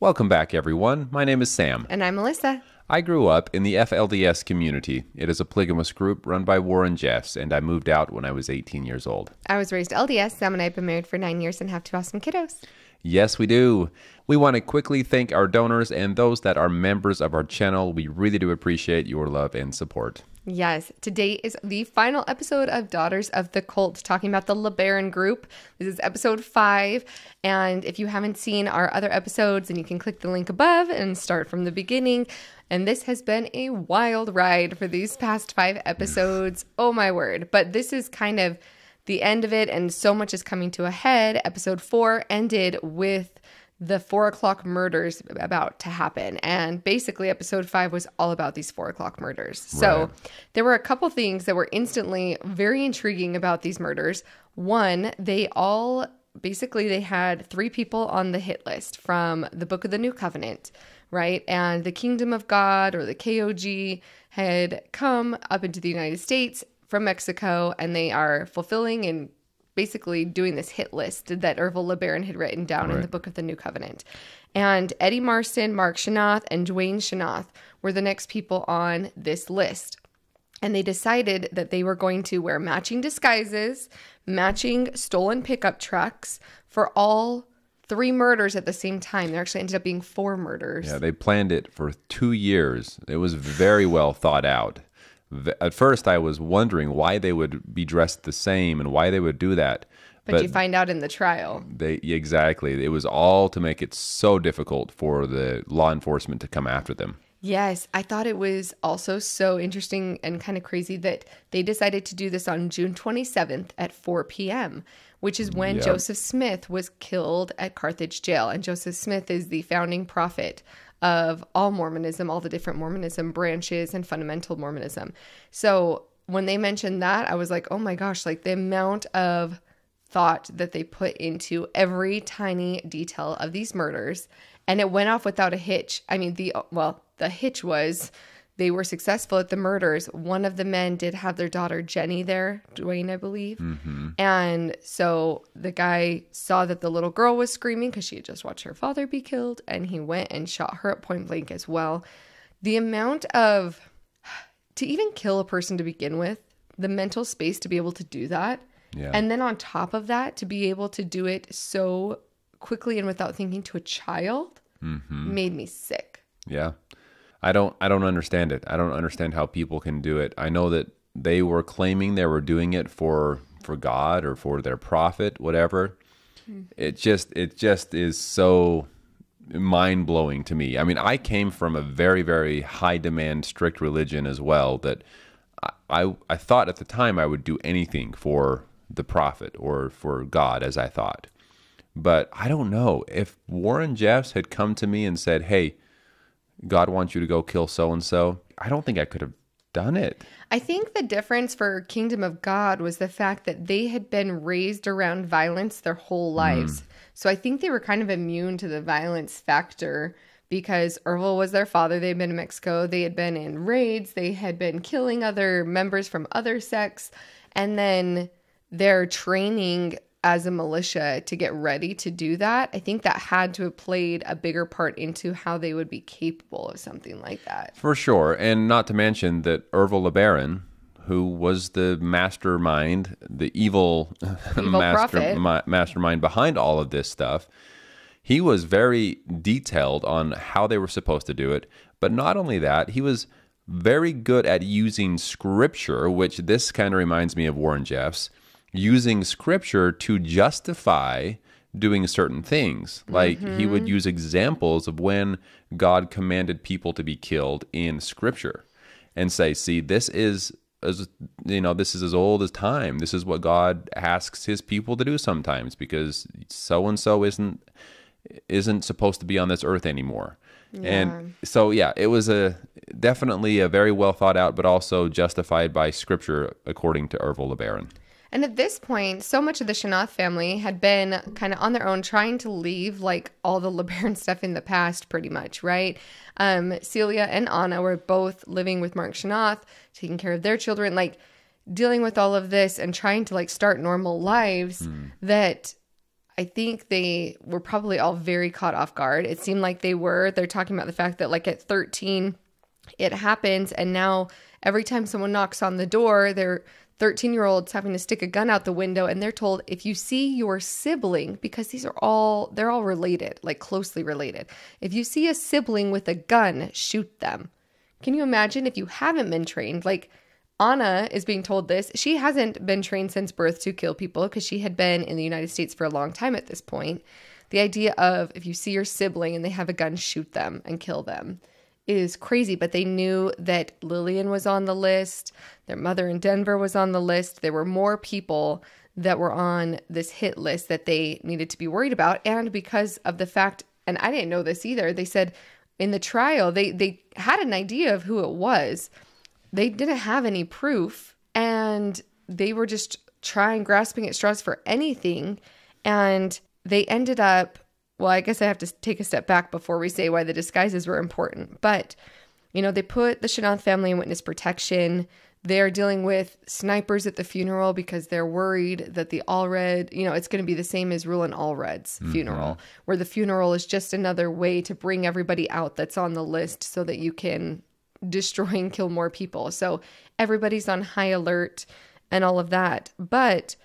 Welcome back, everyone. My name is Sam. And I'm Melissa. I grew up in the FLDS community. It is a polygamous group run by Warren Jeffs, and I moved out when I was 18 years old. I was raised LDS. Sam and I have been married for 9 years and have 2 awesome kiddos. Yes, we do. We want to quickly thank our donors and those that are members of our channel. We really do appreciate your love and support. Yes. Today is the final episode of Daughters of the Cult, talking about the LeBaron group. This is episode 5. And if you haven't seen our other episodes, then you can click the link above and start from the beginning. And this has been a wild ride for these past 5 episodes. Oh, my word. But this is kind of the end of it, and so much is coming to a head. Episode 4 ended with the 4 o'clock murders about to happen. And basically, episode 5 was all about these 4 o'clock murders. Right. So there were a couple things that were instantly very intriguing about these murders. One, they had 3 people on the hit list from the Book of the New Covenant, right? And the Kingdom of God, or the KOG, had come up into the United States from Mexico, and they are fulfilling and basically doing this hit list that Ervil LeBaron had written down in the Book of the New Covenant. And Eddie Marston, Mark Chynoweth, and Duane Chynoweth were the next people on this list. And they decided that they were going to wear matching disguises, matching stolen pickup trucks for all 3 murders at the same time. There actually ended up being 4 murders. Yeah, they planned it for 2 years. It was very well thought out. At first, I was wondering why they would be dressed the same and why they would do that. But you find out in the trial. Exactly. It was all to make it so difficult for the law enforcement to come after them. Yes. I thought it was also so interesting and kind of crazy that they decided to do this on June 27th at 4 p.m., which is when Joseph Smith was killed at Carthage Jail. And Joseph Smith is the founding prophet of all Mormonism, all the different Mormonism branches and fundamental Mormonism. So when they mentioned that, I was like, oh my gosh, like the amount of thought that they put into every tiny detail of these murders. And it went off without a hitch. I mean, the hitch was they were successful at the murders. One of the men did have their daughter Jenny there, Duane, I believe. And so the guy saw that the little girl was screaming because she had just watched her father be killed, and he went and shot her at point blank as well. The amount of, to even kill a person to begin with, the mental space to be able to do that. Yeah. And then on top of that, to be able to do it so quickly and without thinking to a child made me sick. Yeah. I don't understand it. I don't understand how people can do it. I know that they were claiming they were doing it for God or for their prophet, whatever. It just is so mind-blowing to me. I mean, I came from a very, very high demand, strict religion as well, that I thought at the time I would do anything for the prophet or for God, as I thought. But I don't know. If Warren Jeffs had come to me and said, hey, God wants you to go kill so-and-so, I don't think I could have done it. I think the difference for Kingdom of God was the fact that they had been raised around violence their whole lives. So I think they were kind of immune to the violence factor because Ervil was their father. They had been in Mexico. They had been in raids. They had been killing other members from other sects. And then their training as a militia to get ready to do that, I think that had to have played a bigger part into how they would be capable of something like that. For sure. And not to mention that Ervil LeBaron, who was the mastermind, the evil mastermind behind all of this stuff, he was very detailed on how they were supposed to do it. But not only that, he was very good at using scripture, which this kind of reminds me of Warren Jeffs, using scripture to justify doing certain things. Like he would use examples of when God commanded people to be killed in scripture and say, see, this is, this is as old as time. This is what God asks his people to do sometimes because so-and-so isn't supposed to be on this earth anymore. Yeah. And so, yeah, it was definitely a very well thought out, but also justified by scripture, according to Ervil LeBaron. And at this point, so much of the Chynoweth family had been kind of on their own, trying to leave like all the LeBaron stuff in the past, pretty much, right? Celia and Anna were both living with Mark Chynoweth, taking care of their children, like dealing with all of this and trying to like start normal lives. That I think they were probably all very caught off guard. It seemed like they were. They're talking about the fact that like at 13, it happens. And now every time someone knocks on the door, they're 13-year-olds having to stick a gun out the window, and they're told, if you see your sibling, because these are all, they're all related, like closely related. If you see a sibling with a gun, shoot them. Can you imagine if you haven't been trained? Like Anna is being told this. She hasn't been trained since birth to kill people because she had been in the United States for a long time at this point. The idea of if you see your sibling and they have a gun, shoot them and kill them. It is crazy, but they knew that Lillian was on the list. Their mother in Denver was on the list. There were more people that were on this hit list that they needed to be worried about. And because of the fact, and I didn't know this either, they said in the trial, they had an idea of who it was. They didn't have any proof, and they were just trying, grasping at straws for anything. And they ended up, well, I guess I have to take a step back before we say why the disguises were important. But, you know, they put the Chynoweth family in witness protection. They're dealing with snipers at the funeral because they're worried that the Allred, you know, it's going to be the same as Rulon Allred's funeral, where the funeral is just another way to bring everybody out that's on the list so that you can destroy and kill more people. So everybody's on high alert and all of that. But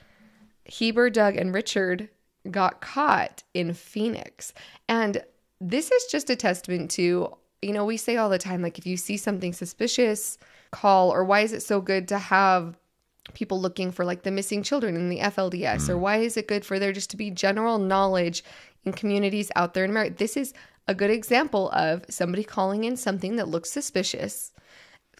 Heber, Doug, and Richard got caught in Phoenix. And this is just a testament to, you know, we say all the time, like, if you see something suspicious, call, or why is it so good to have people looking for like the missing children in the FLDS, or why is it good for there just to be general knowledge in communities out there in America? This is a good example of somebody calling in something that looks suspicious,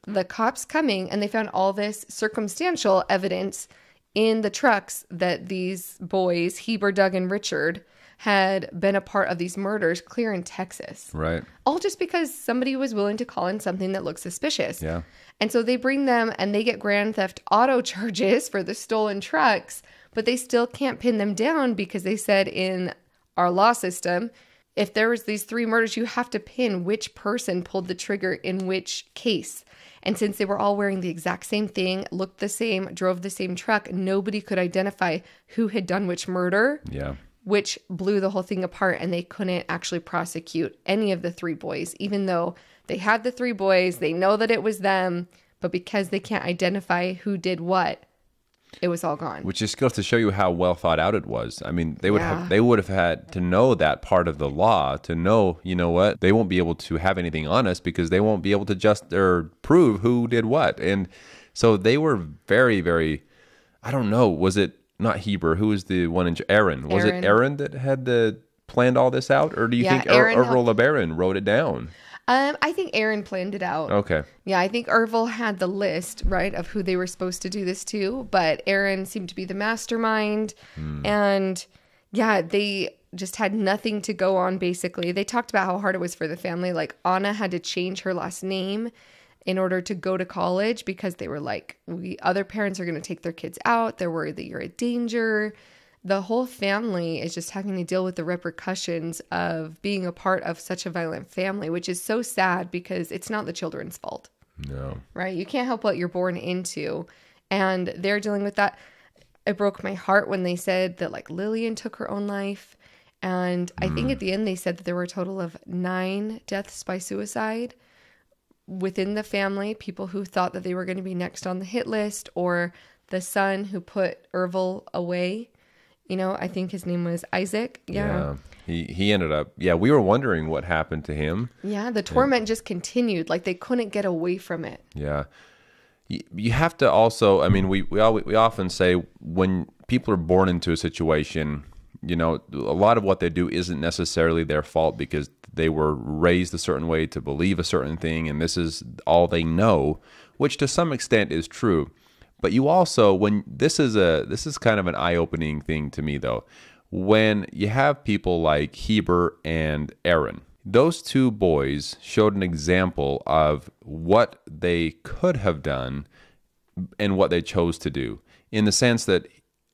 the cops coming, and they found all this circumstantial evidence in the trucks that these boys, Heber, Doug, and Richard, had been a part of these murders clear in Texas. Right. All just because somebody was willing to call in something that looked suspicious. Yeah. And so they bring them, and they get grand theft auto charges for the stolen trucks, but they still can't pin them down because they said in our law system, if there was these three murders, you have to pin which person pulled the trigger in which case. And since they were all wearing the exact same thing, looked the same, drove the same truck, nobody could identify who had done which murder, which blew the whole thing apart. And they couldn't actually prosecute any of the three boys, even though they had the three boys. They know that it was them, but because they can't identify who did what, it was all gone. Which just goes to show you how well thought out it was. I mean, they would have had to know that part of the law to know, you know what, they won't be able to have anything on us because they won't be able to just or prove who did what. And so they were very, very, I don't know, was it not Heber? Who was the one in Aaron? Was it Aaron that had the planned all this out? Or do you think Ervil LeBaron wrote it down? I think Aaron planned it out. Okay. Yeah, I think Ervil had the list, right, of who they were supposed to do this to, but Aaron seemed to be the mastermind. And yeah, they just had nothing to go on, basically. They talked about how hard it was for the family. Like, Anna had to change her last name in order to go to college because they were like, other parents are going to take their kids out. They're worried that you're a danger. The whole family is just having to deal with the repercussions of being a part of such a violent family, which is so sad because it's not the children's fault. No. Right? You can't help what you're born into. And they're dealing with that. It broke my heart when they said that, like, Lillian took her own life. And I think at the end they said that there were a total of 9 deaths by suicide within the family, people who thought that they were going to be next on the hit list, or the son who put Ervil away. You know, I think his name was Isaac. Yeah. He ended up, we were wondering what happened to him. Yeah, the torment just continued. Like, they couldn't get away from it. Yeah. You have to also, I mean, we often say when people are born into a situation, you know, a lot of what they do isn't necessarily their fault because they were raised a certain way to believe a certain thing, and this is all they know, which to some extent is true. But you also, when this is kind of an eye-opening thing to me, though, when you have people like Heber and Aaron, those two boys showed an example of what they could have done and what they chose to do, in the sense that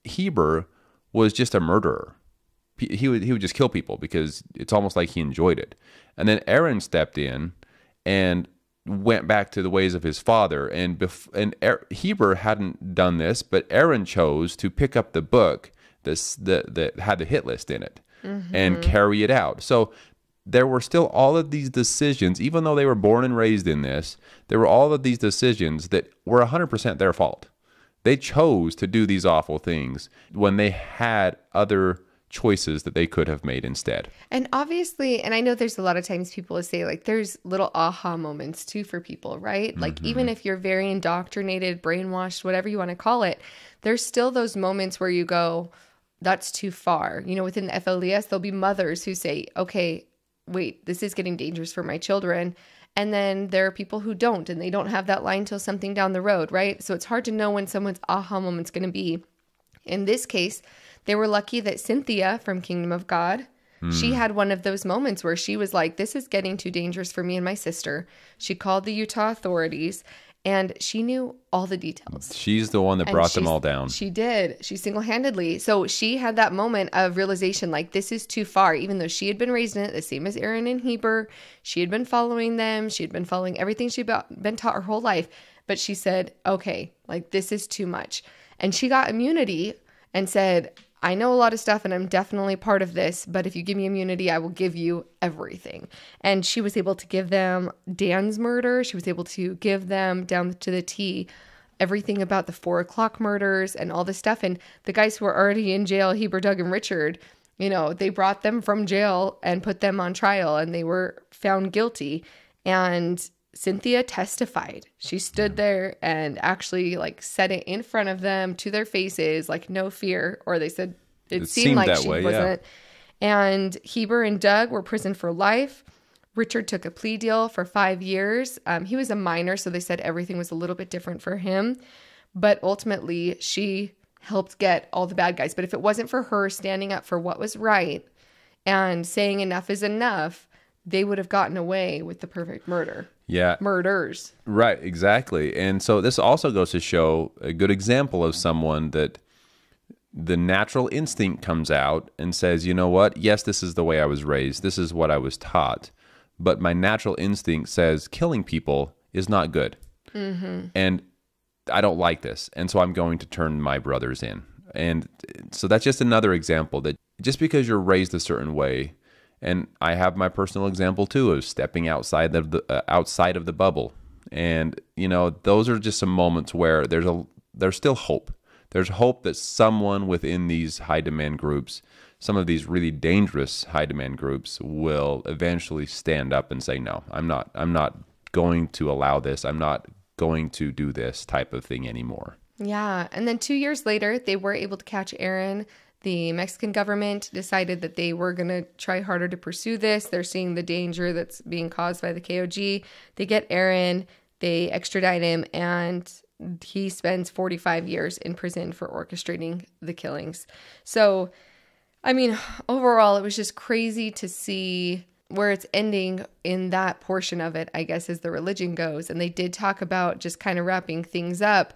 Heber was just a murderer. He would just kill people because it's almost like he enjoyed it. And then Aaron stepped in and went back to the ways of his father, and Heber hadn't done this, but Aaron chose to pick up the book that had the hit list in it and carry it out. So there were still all of these decisions, even though they were born and raised in this, there were all of these decisions that were 100% their fault. They chose to do these awful things when they had other choices that they could have made instead. And obviously, and I know there's a lot of times people will say, like, there's little aha moments too for people, right? Like, even if you're very indoctrinated, brainwashed, whatever you want to call it, there's still those moments where you go, that's too far. You know, within the FLDS, there'll be mothers who say, okay, wait, this is getting dangerous for my children. And then there are people who don't, and they don't have that line till something down the road, right? So it's hard to know when someone's aha moment's going to be. In this case, they were lucky that Cynthia from Kingdom of God, she had one of those moments where she was like, this is getting too dangerous for me and my sister. She called the Utah authorities, and she knew all the details. She's the one that brought them all down. She did. She single-handedly. So she had that moment of realization, like, this is too far, even though she had been raised in it, the same as Aaron and Heber. She had been following them. She had been following everything she'd been taught her whole life. But she said, okay, like, this is too much. And she got immunity and said, I know a lot of stuff and I'm definitely part of this, but if you give me immunity, I will give you everything. And she was able to give them Dan's murder. She was able to give them, down to the T, everything about the 4 o'clock murders and all this stuff. And the guys who were already in jail, Heber, Doug, and Richard, you know, they brought them from jail and put them on trial, and they were found guilty. And Cynthia testified. She stood there and actually, like, said it in front of them to their faces, like, no fear, or they said it seemed like she wasn't. Yeah. And Heber and Doug were imprisoned for life. Richard took a plea deal for 5 years. He was a minor, so they said everything was a little bit different for him. But ultimately, she helped get all the bad guys. But if it wasn't for her standing up for what was right and saying enough is enough, they would have gotten away with the perfect murder. Yeah. Murders. Right, exactly. And so this also goes to show a good example of someone that the natural instinct comes out and says, you know what? Yes, this is the way I was raised. This is what I was taught. But my natural instinct says killing people is not good. And I don't like this. And so I'm going to turn my brothers in. And so that's just another example that just because you're raised a certain way. And I have my personal example too of stepping outside of the bubble, and you know, those are just some moments where there's still hope. There's hope that someone within these high demand groups, some of these really dangerous high demand groups, will eventually stand up and say, no, I'm not going to allow this. I'm not going to do this type of thing anymore. Yeah, and then 2 years later, they were able to catch Aaron. The Mexican government decided that they were going to try harder to pursue this. They're seeing the danger that's being caused by the KOG. They get Aaron, they extradite him, and he spends 45 years in prison for orchestrating the killings. So, I mean, overall, it was just crazy to see where it's ending in that portion of it, I guess, as the religion goes. And they did talk about, just kind of wrapping things up,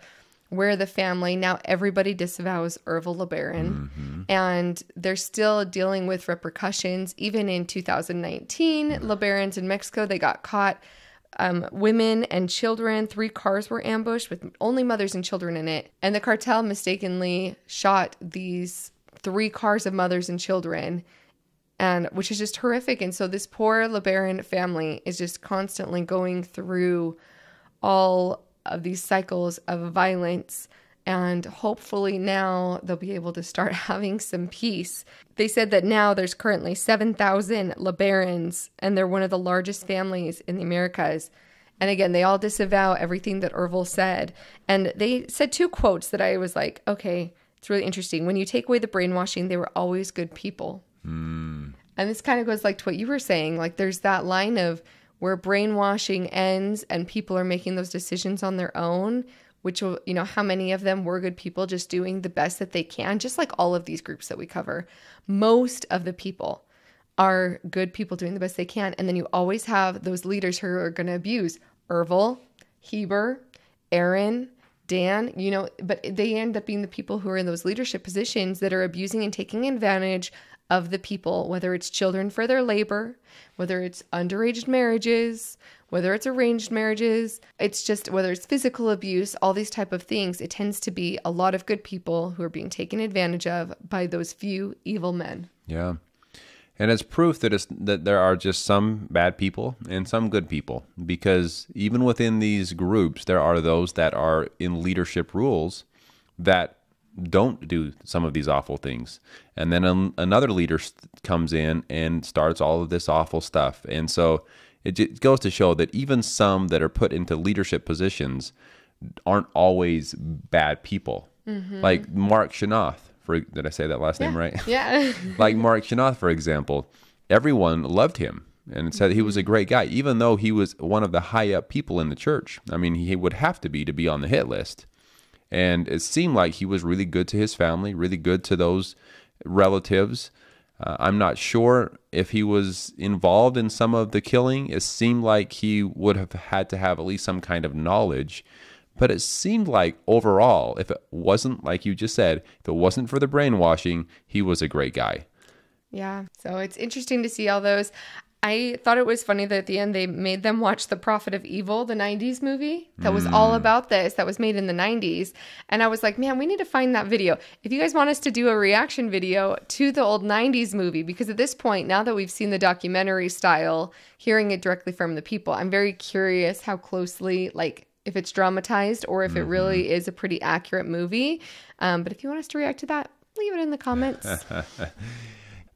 where the family, now everybody disavows Ervil LeBaron, and they're still dealing with repercussions. Even in 2019, LeBarons in Mexico, they got caught. Women and children, 3 cars were ambushed with only mothers and children in it. And the cartel mistakenly shot these 3 cars of mothers and children, and which is just horrific. And so this poor LeBaron family is just constantly going through all of these cycles of violence, and hopefully now they'll be able to start having some peace. They said that now there's currently 7,000 LeBarons, and they're one of the largest families in the Americas. And again, they all disavow everything that Ervil said. And they said 2 quotes that I was like, okay, it's really interesting. When you take away the brainwashing, they were always good people. And this kind of goes like to what you were saying, like there's that line of where brainwashing ends and people are making those decisions on their own, which, you know, how many of them were good people just doing the best that they can, just like all of these groups that we cover. Most of the people are good people doing the best they can. And then you always have those leaders who are going to abuse. Ervil, Heber, Aaron, Dan, you know, but they end up being the people who are in those leadership positions that are abusing and taking advantage of the people, whether it's children for their labor, whether it's underage marriages, whether it's arranged marriages, it's just whether it's physical abuse, all these type of things, it tends to be a lot of good people who are being taken advantage of by those few evil men. Yeah. And it's proof that there are just some bad people and some good people, because even within these groups, there are those that are in leadership roles that don't do some of these awful things. And then another leader comes in and starts all of this awful stuff. And so it goes to show that even some that are put into leadership positions aren't always bad people. Mm-hmm. Like Mark Chynoweth. Did I say that last name right? Yeah. Like Mark Chynoweth, for example, everyone loved him and said he was a great guy, even though he was one of the high-up people in the church. I mean, he would have to be on the hit list. And it seemed like he was really good to his family, really good to those relatives. I'm not sure if he was involved in some of the killing. It seemed like he would have had to have at least some kind of knowledge. But it seemed like overall, if it wasn't, like you just said, if it wasn't for the brainwashing, he was a great guy. Yeah. So it's interesting to see all those. I thought it was funny that at the end they made them watch The Prophet of Evil, the 90s movie that was all about this, that was made in the 90s. And I was like, man, we need to find that video. If you guys want us to do a reaction video to the old 90s movie, because at this point, now that we've seen the documentary style, hearing it directly from the people, I'm very curious how closely, like, if it's dramatized or if it really is a pretty accurate movie. But if you want us to react to that, leave it in the comments.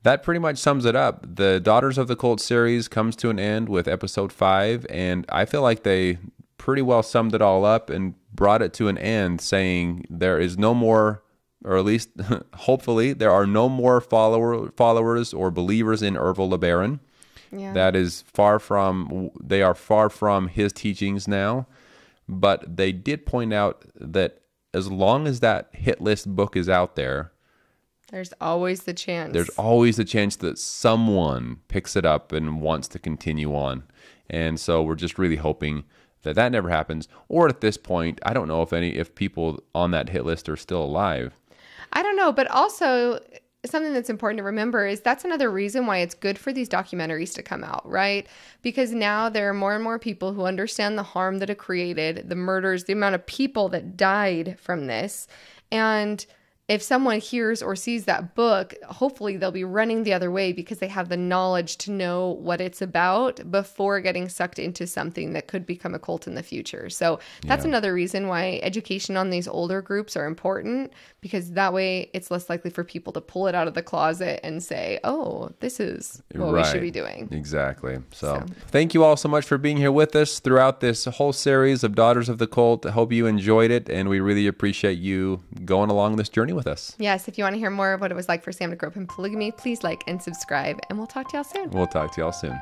That pretty much sums it up. The Daughters of the Cult series comes to an end with episode 5. And I feel like they pretty well summed it all up and brought it to an end, saying there is no more, or at least hopefully there are no more followers or believers in Ervil LeBaron. Yeah. That is far from, they are far from his teachings now. But they did point out that as long as that hit list book is out there, there's always the chance. There's always the chance that someone picks it up and wants to continue on. And so we're just really hoping that that never happens. Or at this point, I don't know if people on that hit list are still alive. I don't know, but also something that's important to remember is that's another reason why it's good for these documentaries to come out, right? Because now there are more and more people who understand the harm that it created, the murders, the amount of people that died from this. And if someone hears or sees that book, hopefully they'll be running the other way because they have the knowledge to know what it's about before getting sucked into something that could become a cult in the future. So that's another reason why education on these older groups are important, because that way it's less likely for people to pull it out of the closet and say, oh, this is what we should be doing. Exactly. So thank you all so much for being here with us throughout this whole series of Daughters of the Cult. I hope you enjoyed it, and we really appreciate you going along this journey with us. Yes, if you want to hear more of what it was like for Sam to grow up in polygamy, please like and subscribe, and we'll talk to y'all soon.